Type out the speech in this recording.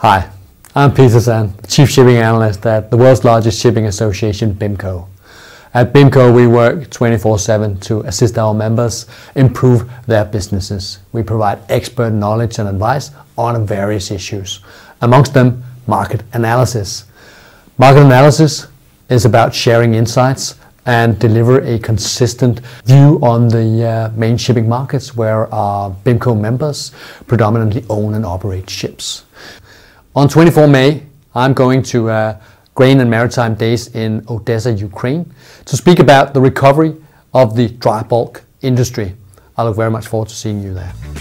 Hi, I'm Peter Sand, Chief Shipping Analyst at the world's largest shipping association, BIMCO. At BIMCO, we work 24/7 to assist our members improve their businesses. We provide expert knowledge and advice on various issues, amongst them market analysis. Market analysis is about sharing insights and deliver a consistent view on the main shipping markets where our BIMCO members predominantly own and operate ships. On 24 May, I'm going to Grain and Maritime Days in Odessa, Ukraine, to speak about the recovery of the dry bulk industry. I look very much forward to seeing you there.